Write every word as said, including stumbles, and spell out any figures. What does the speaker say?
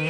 You